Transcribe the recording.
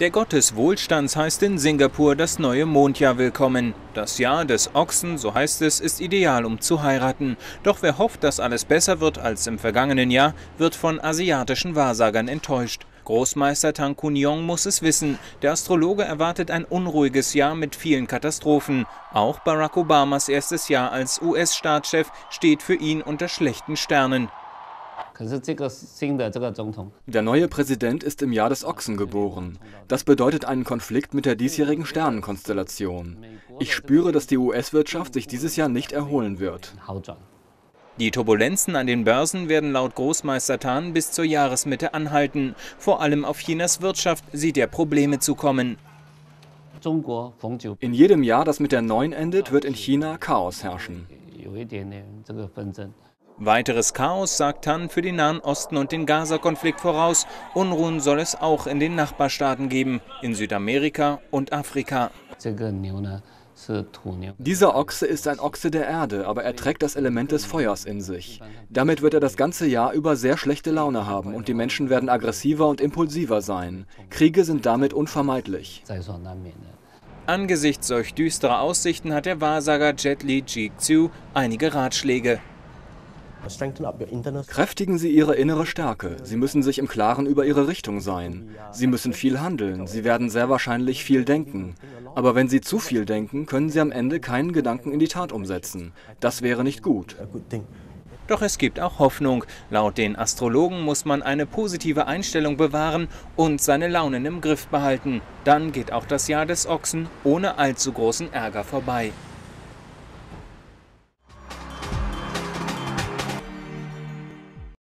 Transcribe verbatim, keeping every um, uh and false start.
Der Gott des Wohlstands heißt in Singapur das neue Mondjahr willkommen. Das Jahr des Ochsen, so heißt es, ist ideal, um zu heiraten. Doch wer hofft, dass alles besser wird als im vergangenen Jahr, wird von asiatischen Wahrsagern enttäuscht. Großmeister Tan Kun Jong muss es wissen. Der Astrologe erwartet ein unruhiges Jahr mit vielen Katastrophen. Auch Barack Obamas erstes Jahr als U S-Staatschef steht für ihn unter schlechten Sternen. Der neue Präsident ist im Jahr des Ochsen geboren. Das bedeutet einen Konflikt mit der diesjährigen Sternenkonstellation. Ich spüre, dass die U S-Wirtschaft sich dieses Jahr nicht erholen wird. Die Turbulenzen an den Börsen werden laut Großmeister Tan bis zur Jahresmitte anhalten. Vor allem auf Chinas Wirtschaft sieht er Probleme zu kommen. In jedem Jahr, das mit der neun endet, wird in China Chaos herrschen. Weiteres Chaos, sagt Tan, für den Nahen Osten und den Gaza-Konflikt voraus. Unruhen soll es auch in den Nachbarstaaten geben, in Südamerika und Afrika. Dieser Ochse ist ein Ochse der Erde, aber er trägt das Element des Feuers in sich. Damit wird er das ganze Jahr über sehr schlechte Laune haben und die Menschen werden aggressiver und impulsiver sein. Kriege sind damit unvermeidlich. Angesichts solch düsterer Aussichten hat der Wahrsager Jet Li Jiezu einige Ratschläge. Kräftigen Sie Ihre innere Stärke. Sie müssen sich im Klaren über Ihre Richtung sein. Sie müssen viel handeln. Sie werden sehr wahrscheinlich viel denken. Aber wenn Sie zu viel denken, können Sie am Ende keinen Gedanken in die Tat umsetzen. Das wäre nicht gut. Doch es gibt auch Hoffnung. Laut den Astrologen muss man eine positive Einstellung bewahren und seine Launen im Griff behalten. Dann geht auch das Jahr des Ochsen ohne allzu großen Ärger vorbei.